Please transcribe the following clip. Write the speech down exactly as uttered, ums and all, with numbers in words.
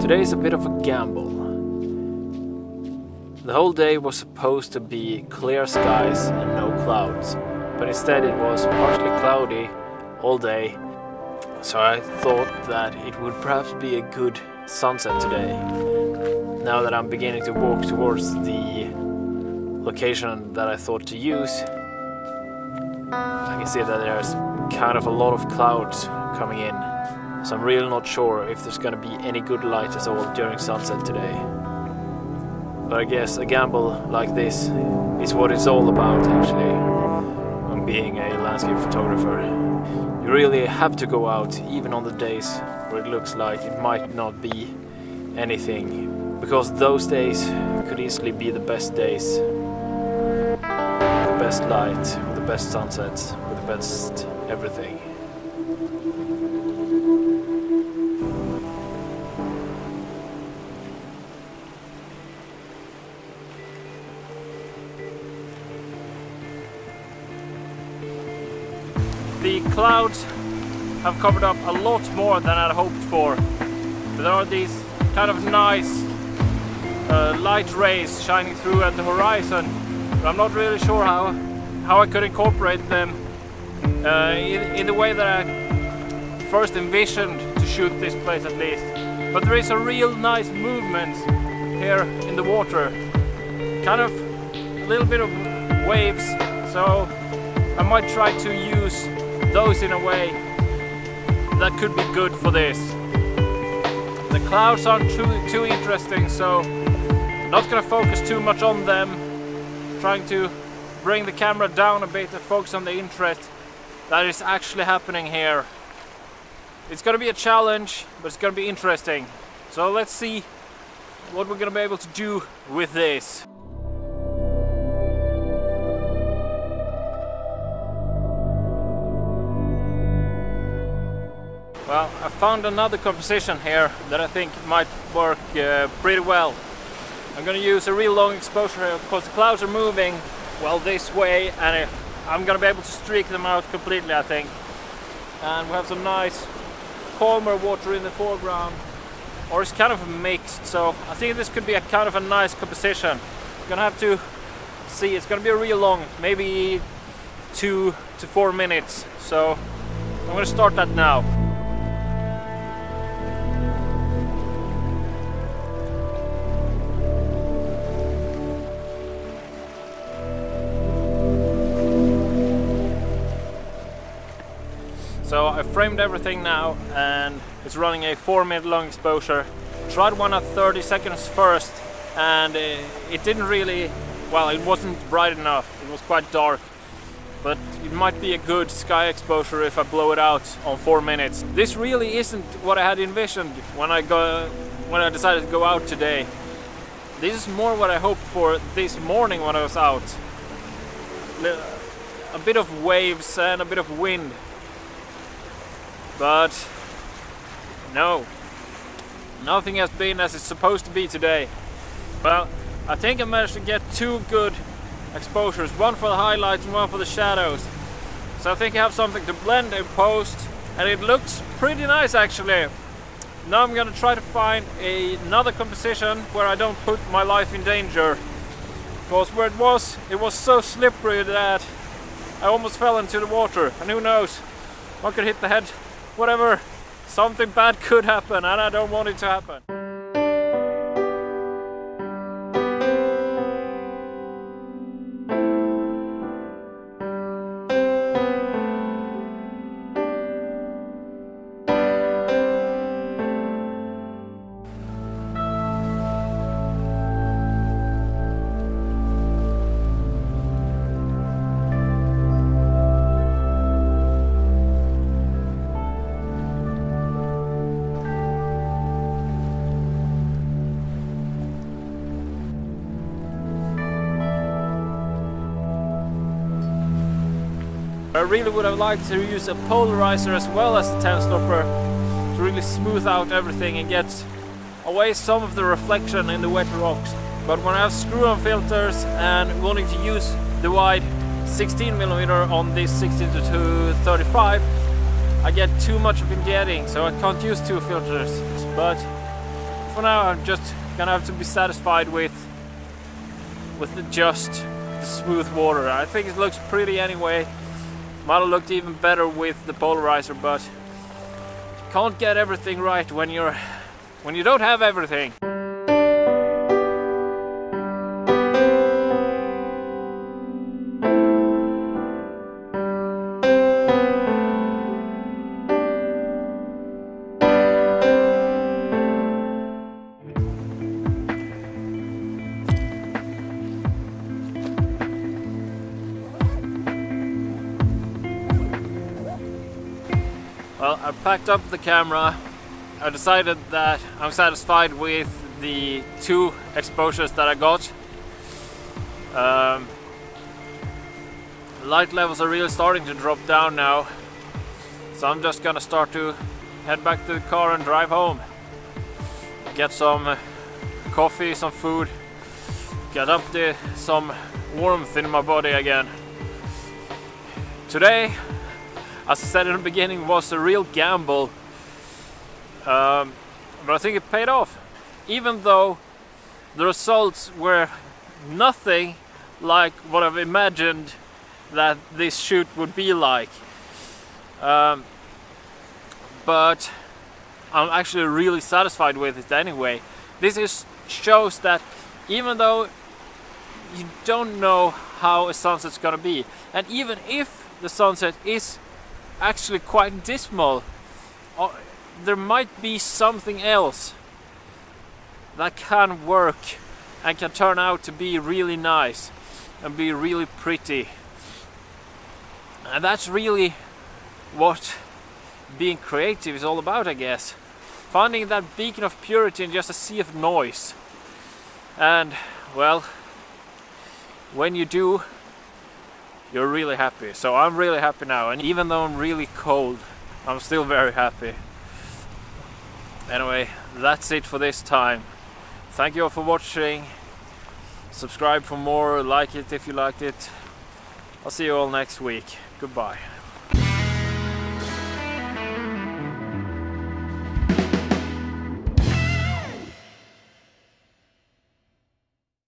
Today is a bit of a gamble. The whole day was supposed to be clear skies and no clouds, but instead it was partially cloudy all day, so I thought that it would perhaps be a good sunset today. Now that I'm beginning to walk towards the location that I thought to use, I can see that there's kind of a lot of clouds coming in, so I'm really not sure if there's going to be any good light at all during sunset today. But I guess a gamble like this is what it's all about, actually, on being a landscape photographer. You really have to go out, even on the days where it looks like it might not be anything, because those days could easily be the best days, the best light, the best sunsets, with the best everything. The clouds have covered up a lot more than I'd hoped for. There are these kind of nice uh, light rays shining through at the horizon, but I'm not really sure how, how I could incorporate them uh, in, in the way that I first envisioned to shoot this place, at least. But there is a real nice movement here in the water, kind of a little bit of waves, so I might try to use those in a way that could be good for this. The clouds aren't too, too interesting, so I'm not going to focus too much on them. I'm trying to bring the camera down a bit and focus on the interest that is actually happening here. It's going to be a challenge, but it's going to be interesting. So let's see what we're going to be able to do with this. Well, I found another composition here that I think might work uh, pretty well. I'm going to use a real long exposure here because the clouds are moving well this way, and I'm going to be able to streak them out completely, I think. And we have some nice calmer water in the foreground, or it's kind of mixed, so I think this could be a kind of a nice composition. I'm going to have to see, it's going to be real long, maybe two to four minutes, so I'm going to start that now. So I framed everything now, and it's running a four minute long exposure. Tried one at thirty seconds first, and it didn't really, well, it wasn't bright enough, it was quite dark. But it might be a good sky exposure if I blow it out on four minutes. This really isn't what I had envisioned when I, go, when I decided to go out today. This is more what I hoped for this morning when I was out. A bit of waves and a bit of wind. But no, nothing has been as it's supposed to be today. Well, I think I managed to get two good exposures, one for the highlights and one for the shadows. So I think I have something to blend in post, and it looks pretty nice actually. Now I'm gonna try to find a, another composition where I don't put my life in danger. Because where it was, it was so slippery that I almost fell into the water, and who knows, one could hit the head. Whatever, something bad could happen, and I don't want it to happen. I really would have liked to use a polarizer as well as the ten stopper to really smooth out everything and get away some of the reflection in the wet rocks. But when I have screw-on filters and wanting to use the wide sixteen millimeter on this sixteen to thirty-five, I get too much of injetting, so I can't use two filters. But for now, I'm just gonna have to be satisfied with with the just the smooth water. I think it looks pretty anyway. Might have looked even better with the polarizer, but can't get everything right when you're when you don't have everything. Well, I packed up the camera. I decided that I'm satisfied with the two exposures that I got. Um, light levels are really starting to drop down now, so I'm just gonna start to head back to the car and drive home. Get some coffee, some food, get up to some warmth in my body again. Today, as I said in the beginning, was a real gamble, um, but I think it paid off. Even though the results were nothing like what I've imagined that this shoot would be like, um, but I'm actually really satisfied with it anyway. This is, shows that even though you don't know how a sunset's gonna be, and even if the sunset is actually quite dismal, uh, there might be something else that can work and can turn out to be really nice and be really pretty. And that's really what being creative is all about, I guess. Finding that beacon of purity in just a sea of noise. And well, when you do, you're really happy. So I'm really happy now, and even though I'm really cold, I'm still very happy. Anyway, that's it for this time. Thank you all for watching. Subscribe for more, like it if you liked it. I'll see you all next week. Goodbye.